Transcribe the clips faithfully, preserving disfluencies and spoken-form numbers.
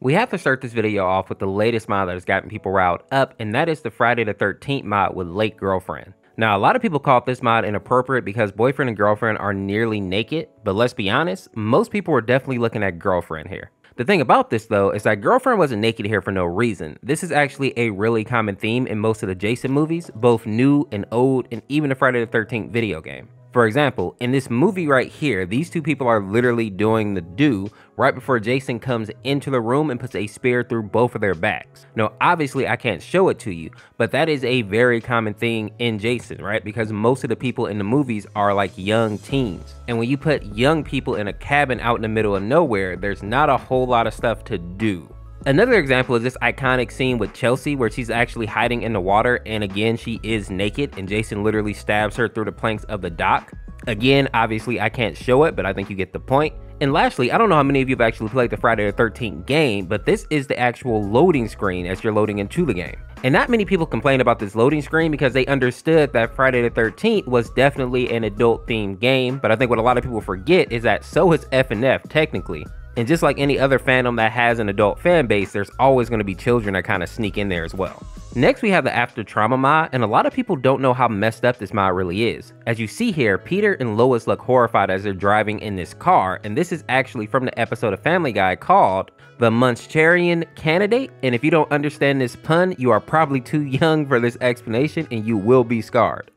We have to start this video off with the latest mod that has gotten people riled up, and that is the Friday the thirteenth mod with Late Girlfriend. Now, a lot of people called this mod inappropriate because boyfriend and girlfriend are nearly naked, but let's be honest, most people were definitely looking at girlfriend here. The thing about this though is that girlfriend wasn't naked here for no reason. This is actually a really common theme in most of the Jason movies, both new and old, and even the Friday the thirteenth video game. For example, in this movie right here, these two people are literally doing the do right before Jason comes into the room and puts a spear through both of their backs. Now, obviously I can't show it to you, but that is a very common thing in Jason, right? Because most of the people in the movies are like young teens. And when you put young people in a cabin out in the middle of nowhere, there's not a whole lot of stuff to do. Another example is this iconic scene with Chelsea where she's actually hiding in the water, and again she is naked and Jason literally stabs her through the planks of the dock. Again, obviously I can't show it, but I think you get the point. And lastly, I don't know how many of you have actually played the Friday the thirteenth game, but this is the actual loading screen as you're loading into the game. And not many people complain about this loading screen because they understood that Friday the thirteenth was definitely an adult themed game, but I think what a lot of people forget is that so is F N F technically. And just like any other fandom that has an adult fan base, there's always going to be children that kind of sneak in there as well. Next, we have the After Trauma mod, and a lot of people don't know how messed up this mod really is. As you see here, Peter and Lois look horrified as they're driving in this car, and this is actually from the episode of Family Guy called The Munsterian Candidate, and if you don't understand this pun, you are probably too young for this explanation and you will be scarred.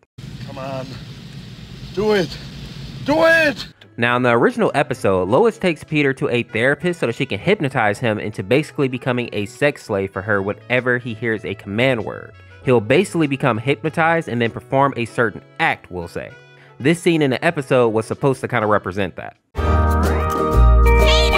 Come on, do it, do it! Now, in the original episode, Lois takes Peter to a therapist so that she can hypnotize him into basically becoming a sex slave for her whenever he hears a command word. He'll basically become hypnotized and then perform a certain act, we'll say. This scene in the episode was supposed to kind of represent that. Peter!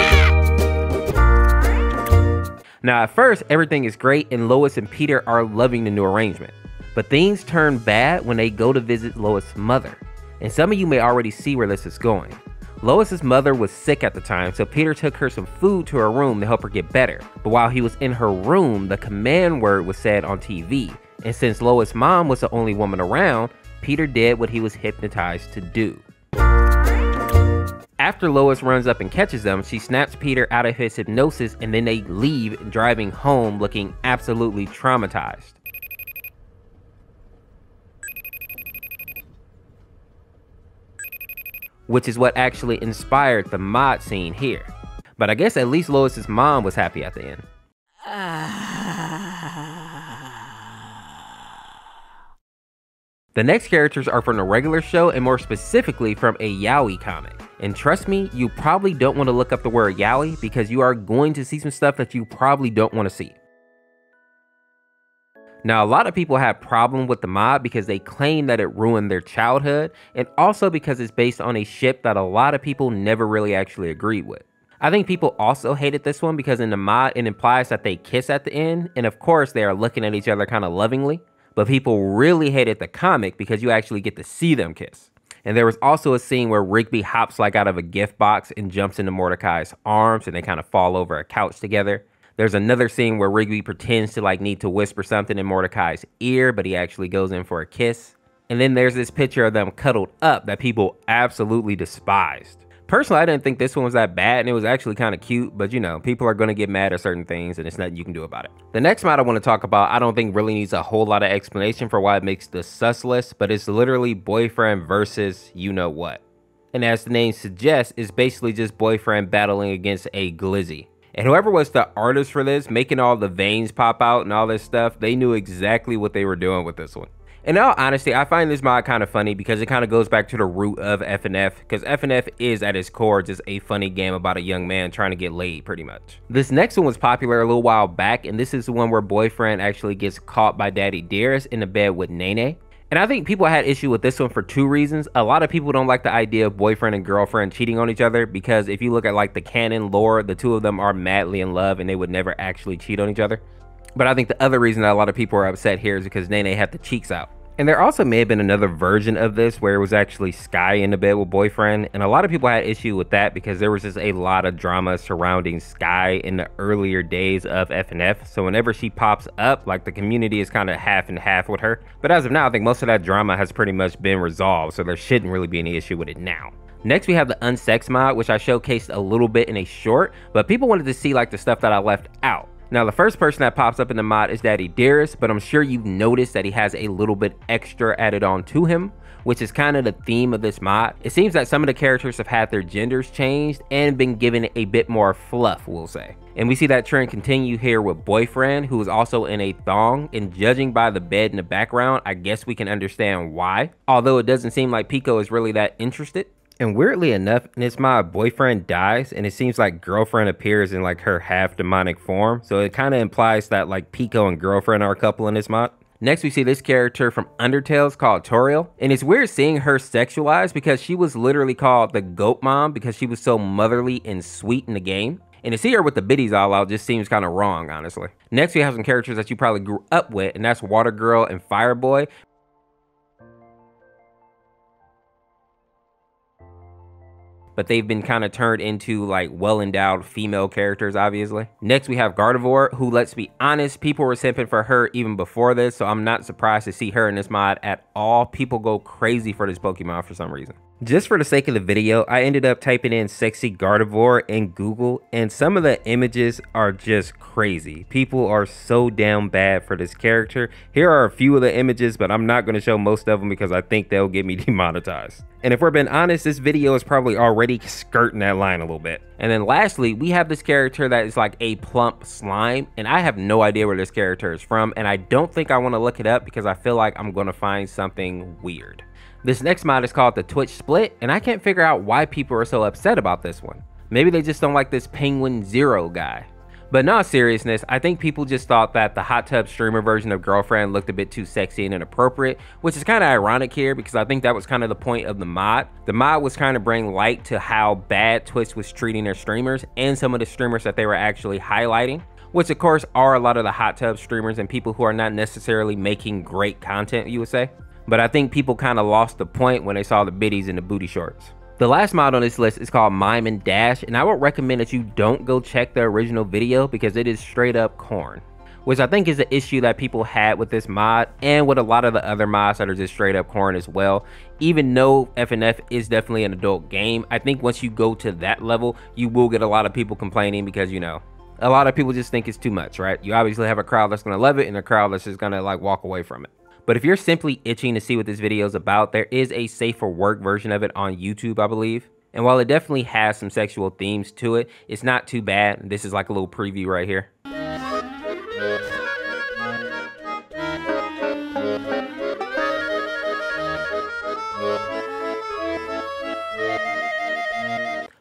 Now, at first, everything is great and Lois and Peter are loving the new arrangement. But things turn bad when they go to visit Lois' mother. And some of you may already see where this is going. Lois's mother was sick at the time, so Peter took her some food to her room to help her get better. But while he was in her room, the command word was said on T V. And since Lois's mom was the only woman around, Peter did what he was hypnotized to do. After Lois runs up and catches them, she snaps Peter out of his hypnosis, and then they leave, driving home looking absolutely traumatized. Which is what actually inspired the mod scene here. But I guess at least Lois's mom was happy at the end. The next characters are from the Regular Show, and more specifically from a Yaoi comic. And trust me, you probably don't want to look up the word Yaoi because you are going to see some stuff that you probably don't want to see. Now, a lot of people have problem with the mod because they claim that it ruined their childhood, and also because it's based on a ship that a lot of people never really actually agreed with. I think people also hated this one because in the mod it implies that they kiss at the end, and of course they are looking at each other kind of lovingly, but people really hated the comic because you actually get to see them kiss. And there was also a scene where Rigby hops like out of a gift box and jumps into Mordecai's arms, and they kind of fall over a couch together. There's another scene where Rigby pretends to like need to whisper something in Mordecai's ear, but he actually goes in for a kiss. And then there's this picture of them cuddled up that people absolutely despised. Personally, I didn't think this one was that bad, and it was actually kind of cute, but you know, people are going to get mad at certain things and it's nothing you can do about it. The next mod I want to talk about, I don't think really needs a whole lot of explanation for why it makes the sus list, but it's literally boyfriend versus you know what. And as the name suggests, it's basically just boyfriend battling against a glizzy. And whoever was the artist for this, making all the veins pop out and all this stuff, they knew exactly what they were doing with this one. In all honesty, I find this mod kind of funny because it kind of goes back to the root of F N F, because F N F is at its core just a funny game about a young man trying to get laid pretty much. This next one was popular a little while back, and this is the one where boyfriend actually gets caught by Daddy Dearest in the bed with Nene. And I think people had issue with this one for two reasons. A lot of people don't like the idea of boyfriend and girlfriend cheating on each other because if you look at like the canon lore, the two of them are madly in love and they would never actually cheat on each other. But I think the other reason that a lot of people are upset here is because Nene had the cheeks out. And there also may have been another version of this where it was actually Sky in the bed with boyfriend. And a lot of people had issue with that because there was just a lot of drama surrounding Sky in the earlier days of F N F. So whenever she pops up, like the community is kind of half and half with her. But as of now, I think most of that drama has pretty much been resolved. So there shouldn't really be any issue with it now. Next, we have the Unsex mod, which I showcased a little bit in a short, but people wanted to see like the stuff that I left out. Now, the first person that pops up in the mod is Daddy Dearest, but I'm sure you've noticed that he has a little bit extra added on to him, which is kind of the theme of this mod. It seems that some of the characters have had their genders changed and been given a bit more fluff, we'll say. And we see that trend continue here with Boyfriend, who is also in a thong, and judging by the bed in the background, I guess we can understand why, although it doesn't seem like Pico is really that interested. And weirdly enough, in this mod, Boyfriend dies, and it seems like Girlfriend appears in like her half-demonic form, so it kind of implies that like Pico and Girlfriend are a couple in this mod. Next, we see this character from Undertale called Toriel, and it's weird seeing her sexualized because she was literally called the Goat Mom because she was so motherly and sweet in the game. And to see her with the biddies all out just seems kind of wrong, honestly. Next, we have some characters that you probably grew up with, and that's Water Girl and Fire Boy. But they've been kind of turned into like well-endowed female characters, obviously. Next, we have Gardevoir, who, let's be honest, people were simping for her even before this, so I'm not surprised to see her in this mod at all. People go crazy for this Pokemon for some reason. Just for the sake of the video, I ended up typing in sexy Gardevoir in Google, and some of the images are just crazy. People are so damn bad for this character. Here are a few of the images, but I'm not going to show most of them because I think they'll get me demonetized. And if we're being honest, this video is probably already skirting that line a little bit. And then lastly, we have this character that is like a plump slime, and I have no idea where this character is from, and I don't think I want to look it up because I feel like I'm going to find something weird. This next mod is called the Twitch Split, and I can't figure out why people are so upset about this one. Maybe they just don't like this Penguin Zero guy. But no, seriousness, I think people just thought that the hot tub streamer version of Girlfriend looked a bit too sexy and inappropriate, which is kind of ironic here because I think that was kind of the point of the mod. The mod was kind of bring light to how bad Twitch was treating their streamers and some of the streamers that they were actually highlighting, which of course are a lot of the hot tub streamers and people who are not necessarily making great content, you would say. But I think people kind of lost the point when they saw the biddies and the booty shorts. The last mod on this list is called Mime and Dash, and I would recommend that you don't go check the original video because it is straight up corn, which I think is the issue that people had with this mod and with a lot of the other mods that are just straight up corn as well. Even though F N F is definitely an adult game, I think once you go to that level, you will get a lot of people complaining because, you know, a lot of people just think it's too much, right? You obviously have a crowd that's going to love it and a crowd that's just going to like walk away from it. But if you're simply itching to see what this video is about, there is a safer work version of it on YouTube, I believe. And while it definitely has some sexual themes to it, it's not too bad. This is like a little preview right here.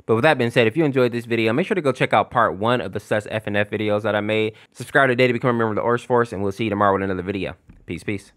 But with that being said, if you enjoyed this video, make sure to go check out part one of the Sus F N F videos that I made. Subscribe today to become a member of the Orse Force, and we'll see you tomorrow with another video. Peace, peace.